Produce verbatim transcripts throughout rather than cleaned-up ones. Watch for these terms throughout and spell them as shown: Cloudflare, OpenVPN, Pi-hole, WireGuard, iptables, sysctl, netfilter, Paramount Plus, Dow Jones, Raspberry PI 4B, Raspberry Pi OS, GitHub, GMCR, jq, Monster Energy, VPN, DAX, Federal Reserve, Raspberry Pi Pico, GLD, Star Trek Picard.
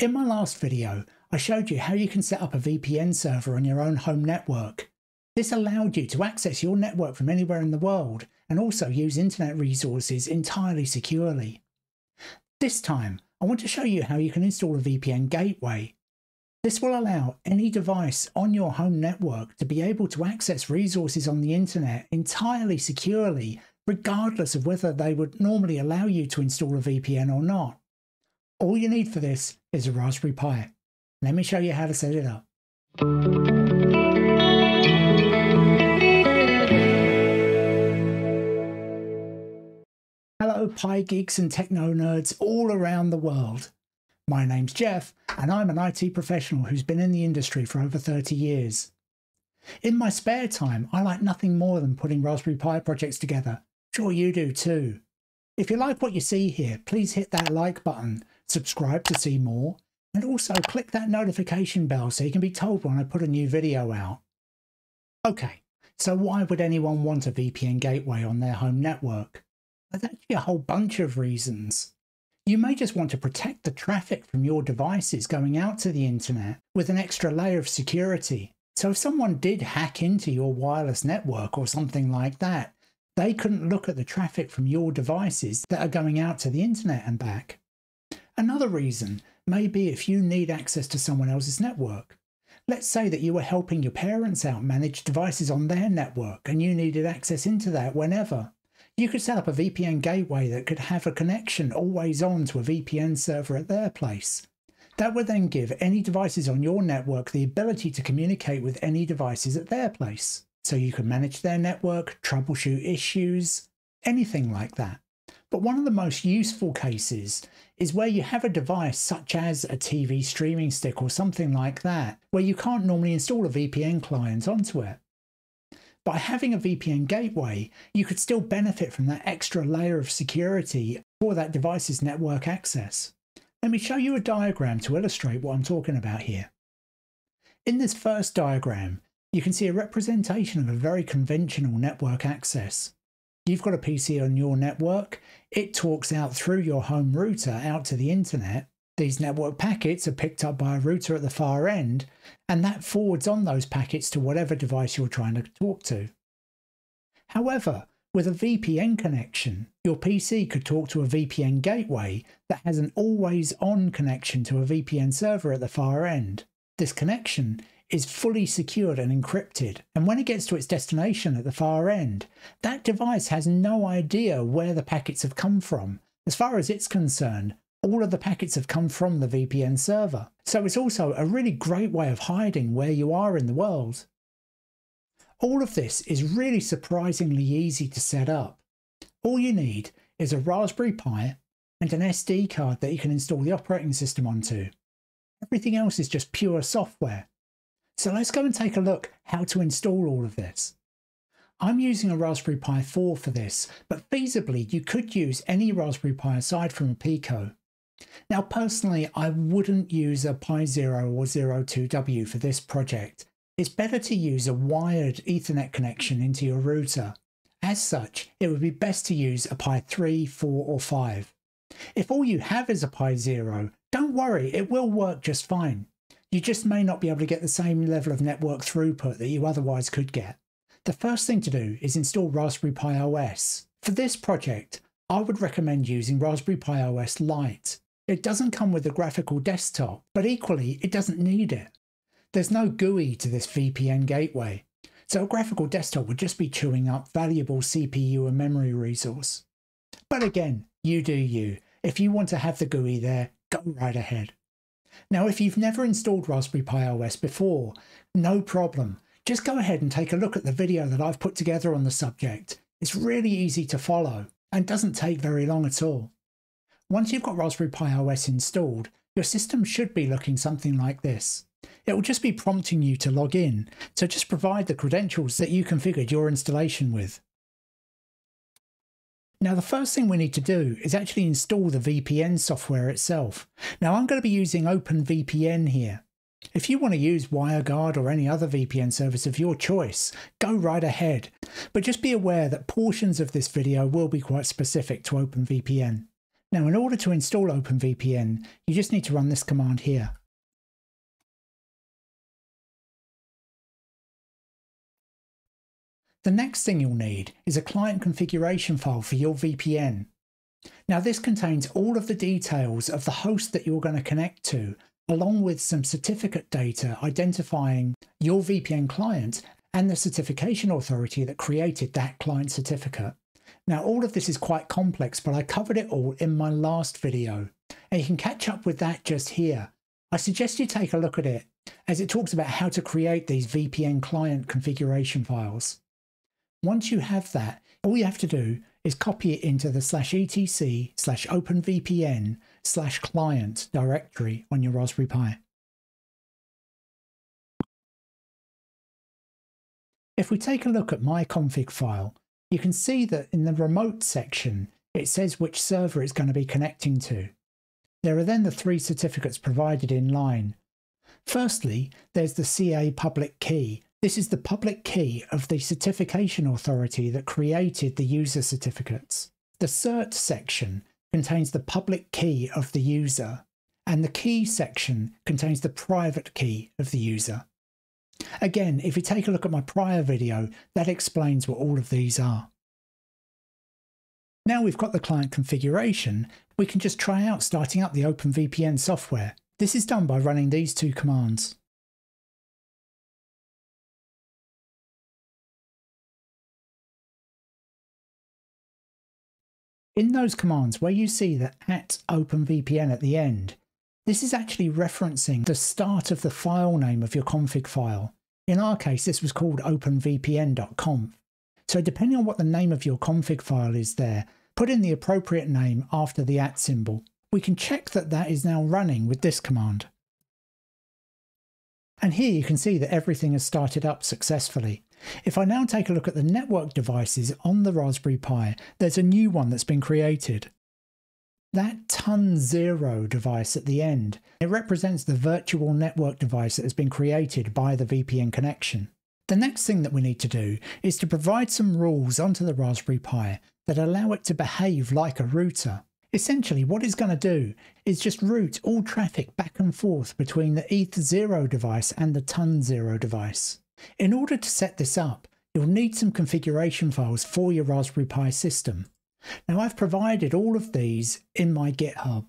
In my last video, I showed you how you can set up a V P N server on your own home network. This allowed you to access your network from anywhere in the world and also use internet resources entirely securely. This time, I want to show you how you can install a V P N gateway. This will allow any device on your home network to be able to access resources on the internet entirely securely, regardless of whether they would normally allow you to install a V P N or not. All you need for this is a Raspberry Pi. Let me show you how to set it up. Hello Pi geeks and techno nerds all around the world. My name's Jeff and I'm an I T professional who's been in the industry for over thirty years. In my spare time, I like nothing more than putting Raspberry Pi projects together. Sure you do too. If you like what you see here, please hit that like button, subscribe to see more, and also click that notification bell so you can be told when I put a new video out. Okay, so why would anyone want a V P N gateway on their home network? There's actually a whole bunch of reasons. You may just want to protect the traffic from your devices going out to the internet with an extra layer of security. So if someone did hack into your wireless network or something like that, they couldn't look at the traffic from your devices that are going out to the internet and back. Another reason may be if you need access to someone else's network. Let's say that you were helping your parents out manage devices on their network and you needed access into that whenever. You could set up a V P N gateway that could have a connection always on to a V P N server at their place. That would then give any devices on your network the ability to communicate with any devices at their place. So you can manage their network, troubleshoot issues, anything like that. But one of the most useful cases is where you have a device such as a T V streaming stick or something like that, where you can't normally install a V P N client onto it. By having a V P N gateway, you could still benefit from that extra layer of security for that device's network access. Let me show you a diagram to illustrate what I'm talking about here. In this first diagram, you can see a representation of a very conventional network access. You've got a P C on your network, it talks out through your home router out to the internet, these network packets are picked up by a router at the far end, and that forwards on those packets to whatever device you're trying to talk to. However, with a V P N connection, your P C could talk to a V P N gateway that has an always-on connection to a V P N server at the far end. This connection is fully secured and encrypted, and when it gets to its destination at the far end, that device has no idea where the packets have come from. As far as it's concerned, all of the packets have come from the V P N server. So it's also a really great way of hiding where you are in the world. All of this is really surprisingly easy to set up. All you need is a Raspberry Pi and an S D card that you can install the operating system onto. Everything else is just pure software. So let's go and take a look how to install all of this. I'm using a Raspberry Pi four for this, but feasibly you could use any Raspberry Pi aside from a Pico. Now personally, I wouldn't use a Pi zero or zero two W for this project. It's better to use a wired Ethernet connection into your router. As such, it would be best to use a Pi three, four or five. If all you have is a Pi zero, don't worry, it will work just fine. You just may not be able to get the same level of network throughput that you otherwise could get. The first thing to do is install Raspberry Pi O S. For this project, I would recommend using Raspberry Pi O S Lite. It doesn't come with a graphical desktop, but equally, it doesn't need it. There's no G U I to this V P N gateway, so a graphical desktop would just be chewing up valuable C P U and memory resource. But again, you do you. If you want to have the G U I there, go right ahead. Now, if you've never installed Raspberry Pi O S before, no problem. Just go ahead and take a look at the video that I've put together on the subject. It's really easy to follow and doesn't take very long at all. Once you've got Raspberry Pi O S installed, your system should be looking something like this. It will just be prompting you to log in, so just provide the credentials that you configured your installation with. Now the first thing we need to do is actually install the V P N software itself. Now I'm going to be using Open V P N here. If you want to use WireGuard or any other V P N service of your choice, go right ahead. But just be aware that portions of this video will be quite specific to Open V P N. Now, in order to install OpenVPN, you just need to run this command here. The next thing you'll need is a client configuration file for your V P N. Now, this contains all of the details of the host that you're going to connect to, along with some certificate data identifying your V P N client and the certification authority that created that client certificate. Now, all of this is quite complex, but I covered it all in my last video, and you can catch up with that just here. I suggest you take a look at it, as it talks about how to create these V P N client configuration files. Once you have that, all you have to do is copy it into the slash etc slash openvpn slash client directory on your Raspberry Pi. If we take a look at my config file, you can see that in the remote section, it says which server it's going to be connecting to. There are then the three certificates provided in line. Firstly, there's the C A public key. This is the public key of the certification authority that created the user certificates. The cert section contains the public key of the user, and the key section contains the private key of the user. Again, if you take a look at my prior video, that explains what all of these are. Now we've got the client configuration, we can just try out starting up the OpenVPN software. This is done by running these two commands. In those commands where you see the at openvpn at the end, this is actually referencing the start of the file name of your config file. In our case, this was called openvpn dot conf. So depending on what the name of your config file is there, put in the appropriate name after the at symbol. We can check that that is now running with this command. And here you can see that everything has started up successfully. If I now take a look at the network devices on the Raspberry Pi, there's a new one that's been created. That ton zero device at the end, it represents the virtual network device that has been created by the V P N connection. The next thing that we need to do is to provide some rules onto the Raspberry Pi that allow it to behave like a router. Essentially, what it's going to do is just route all traffic back and forth between the E T H zero device and the ton zero device. In order to set this up, you'll need some configuration files for your Raspberry Pi system. Now, I've provided all of these in my GitHub.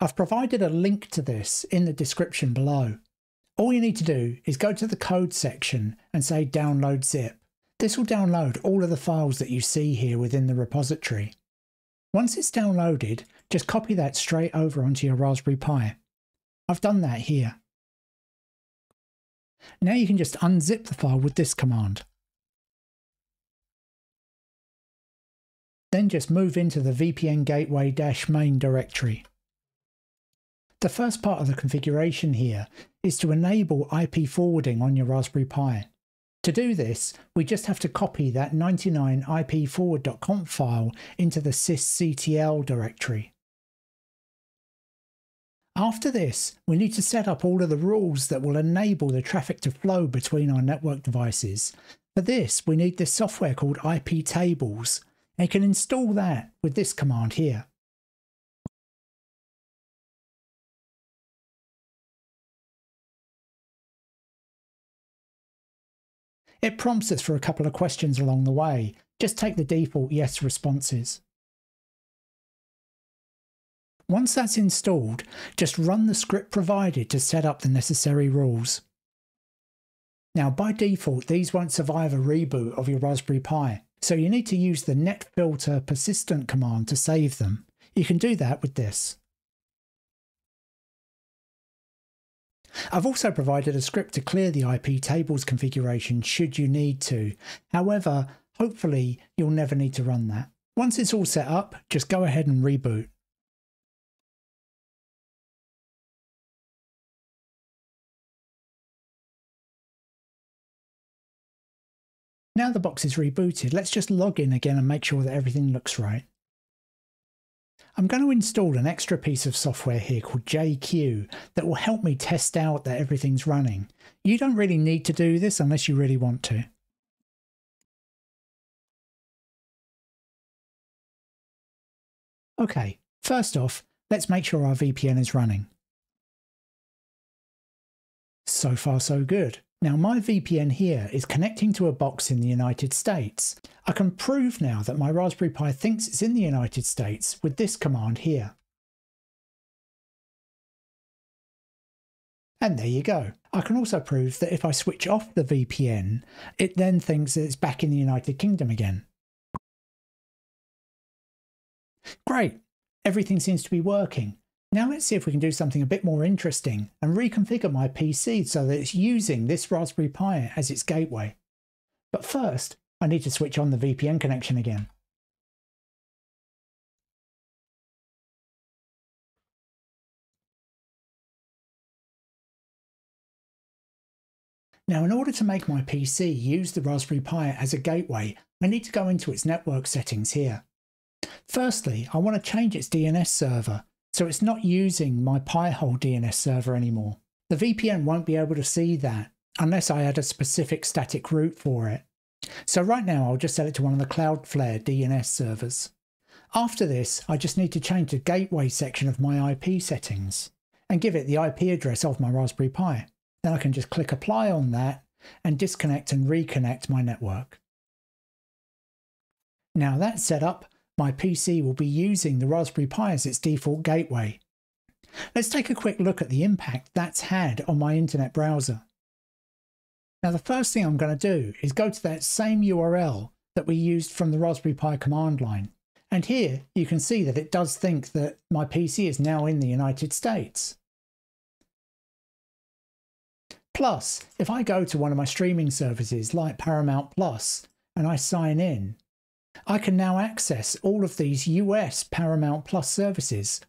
I've provided a link to this in the description below. All you need to do is go to the code section and say download zip. This will download all of the files that you see here within the repository. Once it's downloaded, just copy that straight over onto your Raspberry Pi. I've done that here. Now you can just unzip the file with this command. Then just move into the V P N gateway-main directory. The first part of the configuration here is to enable I P forwarding on your Raspberry Pi. To do this, we just have to copy that ninety-nine I P forward dot conf file into the sysctl directory. After this, we need to set up all of the rules that will enable the traffic to flow between our network devices. For this, we need this software called I P tables. And you can install that with this command here. It prompts us for a couple of questions along the way. Just take the default yes responses. Once that's installed, just run the script provided to set up the necessary rules. Now, by default, these won't survive a reboot of your Raspberry Pi. So you need to use the netfilter persistent command to save them. You can do that with this. I've also provided a script to clear the I P tables configuration should you need to. However, hopefully you'll never need to run that. Once it's all set up, just go ahead and reboot. Now the box is rebooted, let's just log in again and make sure that everything looks right. I'm going to install an extra piece of software here called J Q that will help me test out that everything's running. You don't really need to do this unless you really want to. Okay, First off, let's make sure our V P N is running. So far, so good. Now my V P N here is connecting to a box in the United States. I can prove now that my Raspberry Pi thinks it's in the United States with this command here. And there you go. I can also prove that if I switch off the V P N, it then thinks that it's back in the United Kingdom again. Great. Everything seems to be working. Now let's see if we can do something a bit more interesting and reconfigure my P C so that it's using this Raspberry Pi as its gateway. But first, I need to switch on the V P N connection again. Now in order to make my P C use the Raspberry Pi as a gateway, I need to go into its network settings here. Firstly, I want to change its D N S server, so it's not using my Pi-hole D N S server anymore. The V P N won't be able to see that unless I add a specific static root for it. So right now I'll just set it to one of the Cloudflare D N S servers. After this, I just need to change the gateway section of my I P settings and give it the I P address of my Raspberry Pi. Then I can just click apply on that and disconnect and reconnect my network. Now that's set up. My P C will be using the Raspberry Pi as its default gateway. Let's take a quick look at the impact that's had on my internet browser. Now the first thing I'm going to do is go to that same U R L that we used from the Raspberry Pi command line. And here you can see that it does think that my P C is now in the United States. Plus, if I go to one of my streaming services like Paramount Plus and I sign in, I can now access all of these U S Paramount Plus services.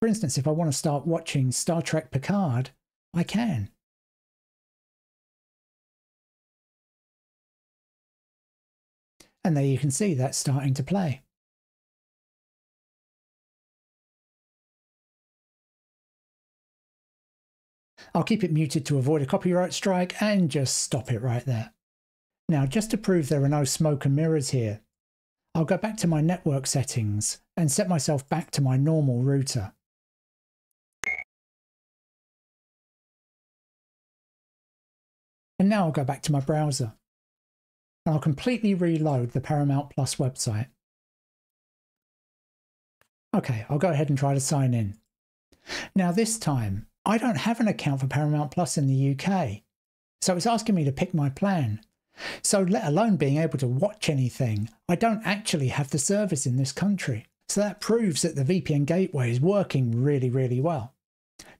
For instance, if I want to start watching Star Trek Picard, I can. And there you can see that's starting to play. I'll keep it muted to avoid a copyright strike and just stop it right there. Now, just to prove there are no smoke and mirrors here, I'll go back to my network settings and set myself back to my normal router. And now I'll go back to my browser. And I'll completely reload the Paramount Plus website. Okay, I'll go ahead and try to sign in. Now this time, I don't have an account for Paramount Plus in the U K, so it's asking me to pick my plan. So let alone being able to watch anything, I don't actually have the service in this country. So that proves that the V P N gateway is working really, really well.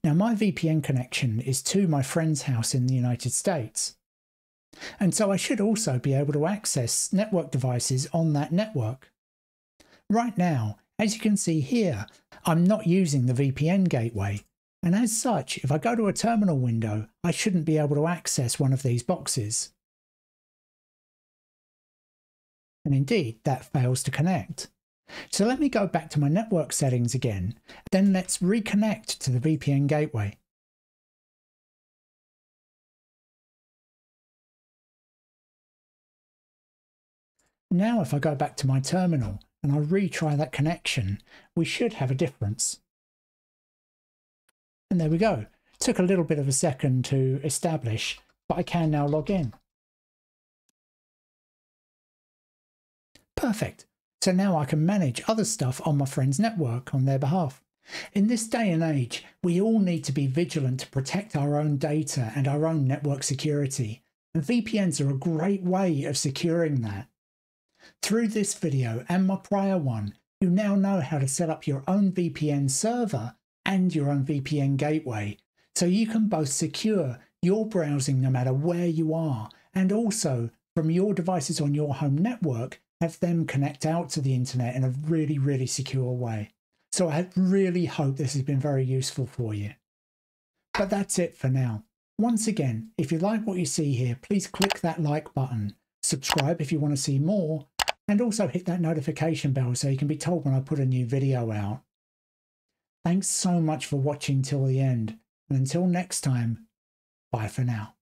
Now my V P N connection is to my friend's house in the United States. And so I should also be able to access network devices on that network. Right now, as you can see here, I'm not using the V P N gateway. And as such, if I go to a terminal window, I shouldn't be able to access one of these boxes. And indeed, that fails to connect. So let me go back to my network settings again, then let's reconnect to the V P N gateway. Now if I go back to my terminal and I retry that connection, we should have a difference. And there we go. It took a little bit of a second to establish, but I can now log in. Perfect. So now I can manage other stuff on my friend's network on their behalf. In this day and age, we all need to be vigilant to protect our own data and our own network security. And V P Ns are a great way of securing that. Through this video and my prior one, you now know how to set up your own V P N server and your own V P N gateway, so you can both secure your browsing no matter where you are, and also from your devices on your home network, have them connect out to the internet in a really, really secure way. So I really hope this has been very useful for you. But that's it for now. Once again, if you like what you see here, please click that like button, subscribe if you want to see more, and also hit that notification bell so you can be told when I put a new video out. Thanks so much for watching till the end, and until next time, bye for now.